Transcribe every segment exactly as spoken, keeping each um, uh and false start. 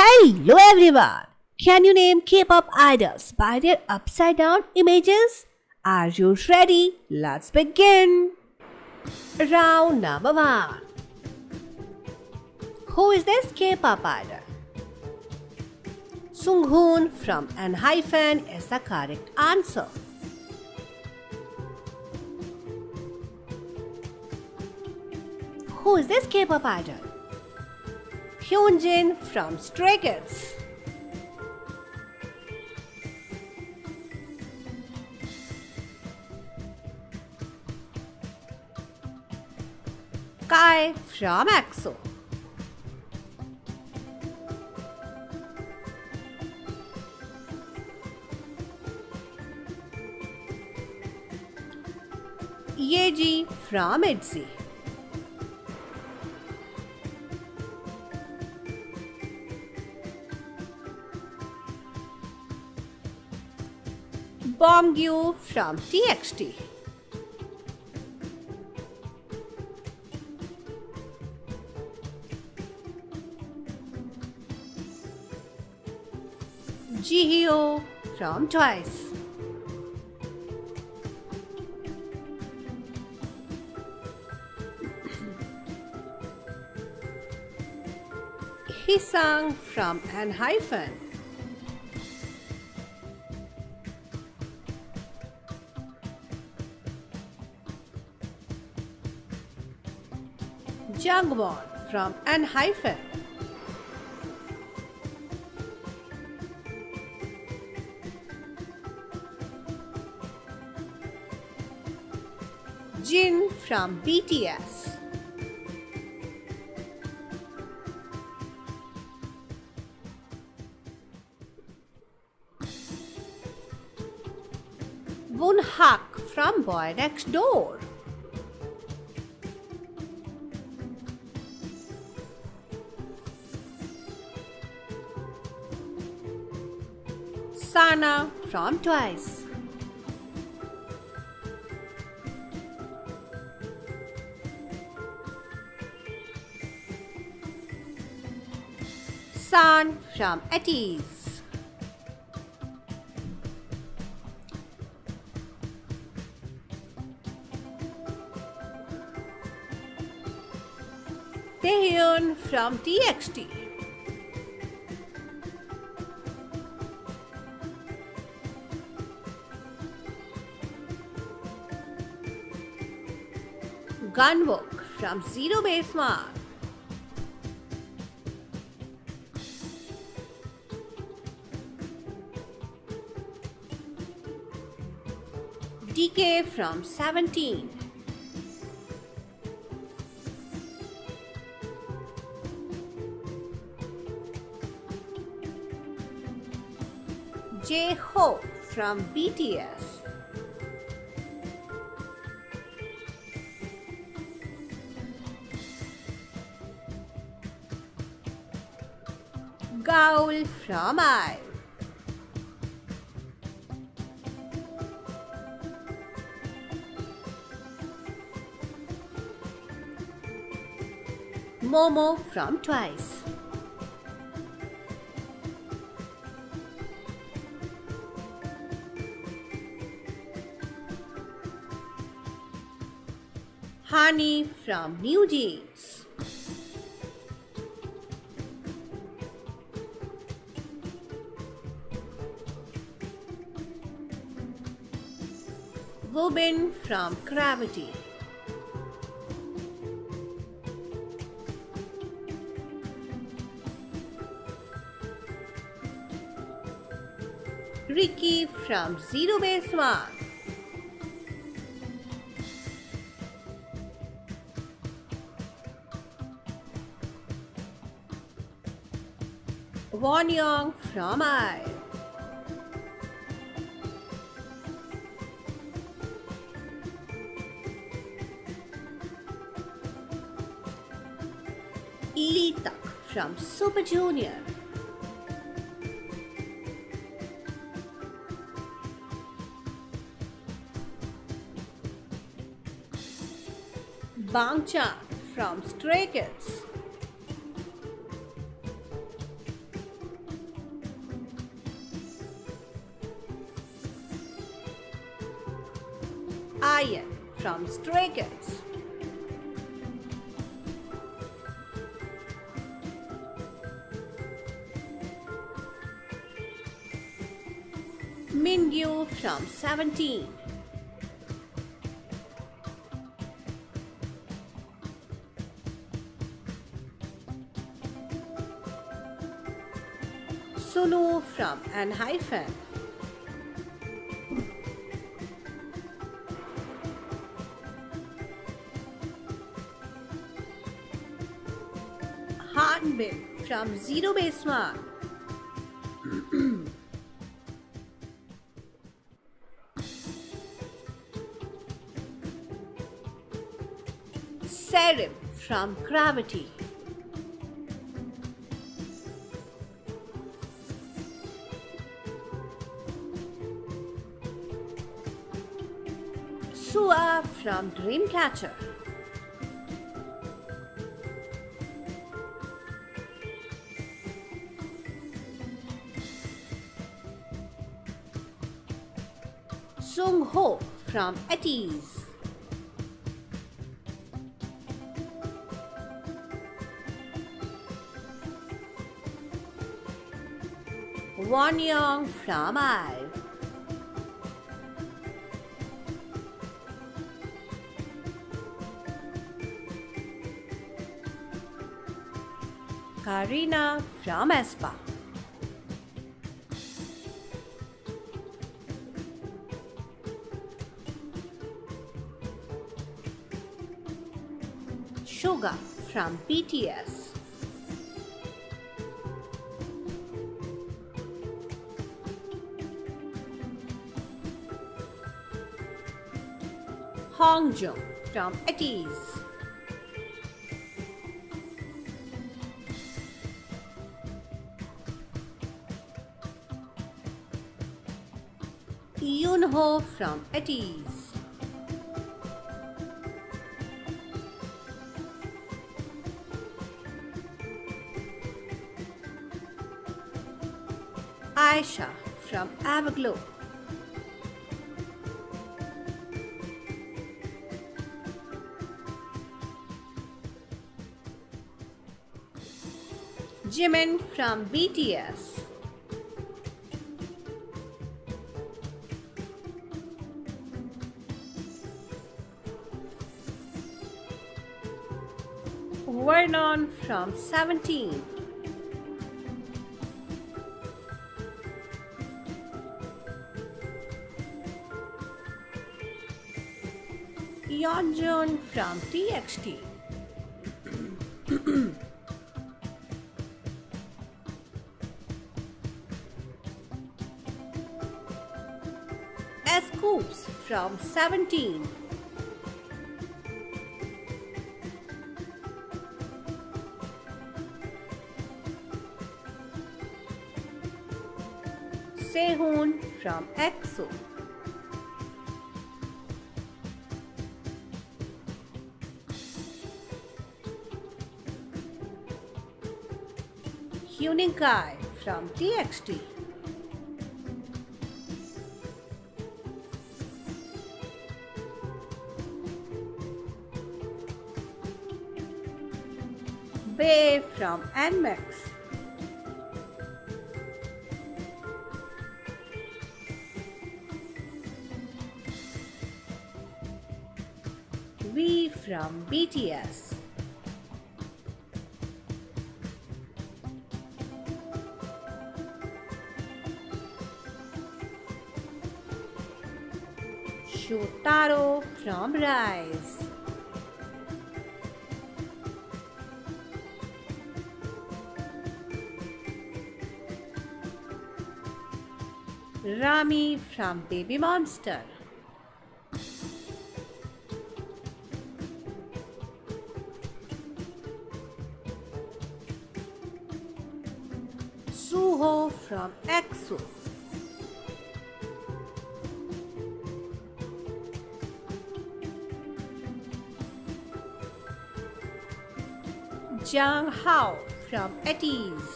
Hello everyone! Can you name K-pop idols by their upside-down images? Are you ready? Let's begin! Round number one. Who is this K-pop idol? Sunghoon from ENHYPEN is the correct answer. Who is this K-pop idol? Hyunjin from Stray Kids. Kai from EXO. Yeji from ITZY. Bomgyu from T X T. Jihyo from Twice. Hisang from ENHYPEN. Jangwon from ENHYPEN. Jin from B T S. Woon Hak from Boy Next Door. Sana from Twice. San from ATEEZ. Taehyun from T X T. Gunwook from Zero Base One. D K from Seventeen. J-Hope from B T S. Gaul from IVE. Momo from Twice. Hani from NewJeans. Woobin from Cravity. Ricky from Zero Base One. Won Young from IVE. Lee Tak from Super Junior. Bangcha from Stray Kids. I V E from Stray Kids. Mingyu from Seventeen. Sunu from ENHYPEN. Hanbin from Zero Base One. Serim from Cravity. Sua from Dreamcatcher. Sung Ho from ATEEZ. Won Young from I V E. Karina from aespa. Suga from B T S. Hongjung from ATEEZ. Yunho from ATEEZ. Aisha from Everglow. Jimin from B T S. Vernon from Seventeen. Yeonjun from T X T. Scoops from Seventeen. Sehun from EXO. Hyuninkai from T X T. Bae from N M I X X. V from B T S. Shotaro from RISE. Rami from Baby Monster. Suho from EXO. Jang Hao from ATEEZ.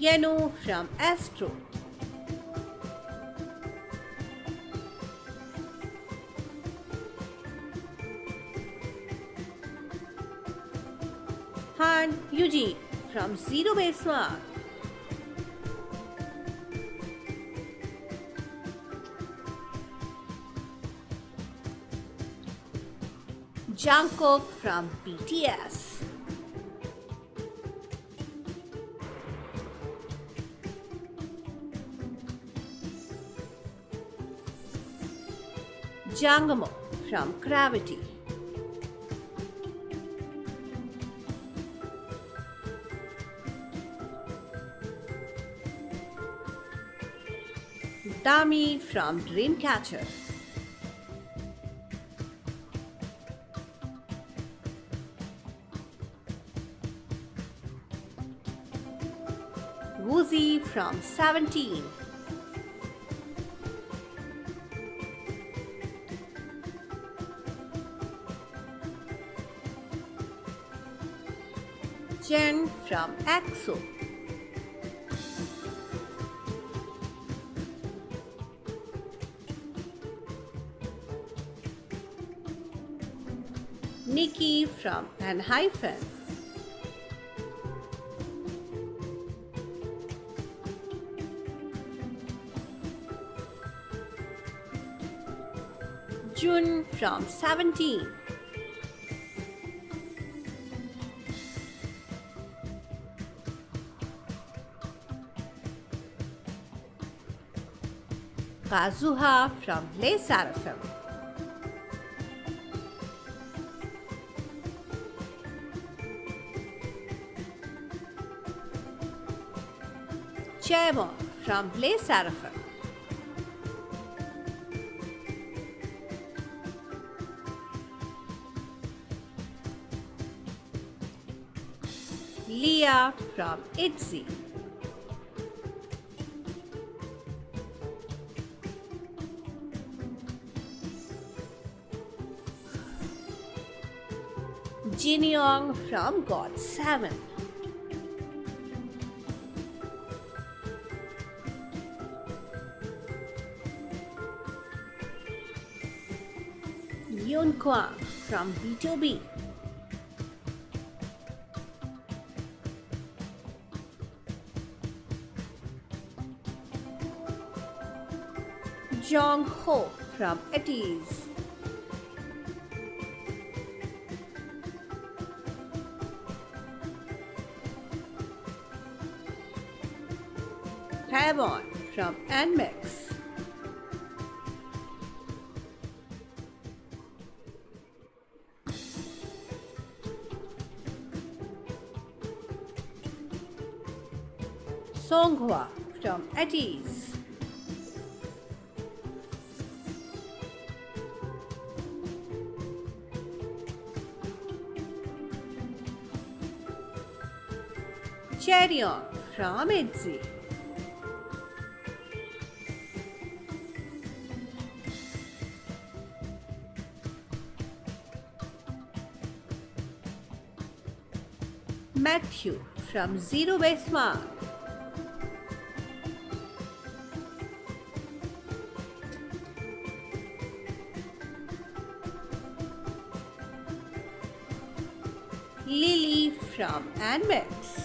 Yeno from Astro. Han Yuji from Zero Base One. Jungkook from B T S. Jangmo from Cravity. Dami from Dreamcatcher. Woozy from Seventeen. Jen from EXO. Nikki from ENHYPEN. Jun from Seventeen. Kazuha from Le Sserafim. Chemo from Le Sserafim. Leah from ITZY. Jinyoung from God Seven. Yoon Kwang from B T O B. Jong Ho from ATEEZ. Haewon from N M I X X. Songhwa from ATEEZ. Cheryon from ITZY. Matthew from Zero Base One. Lily from N M I X X.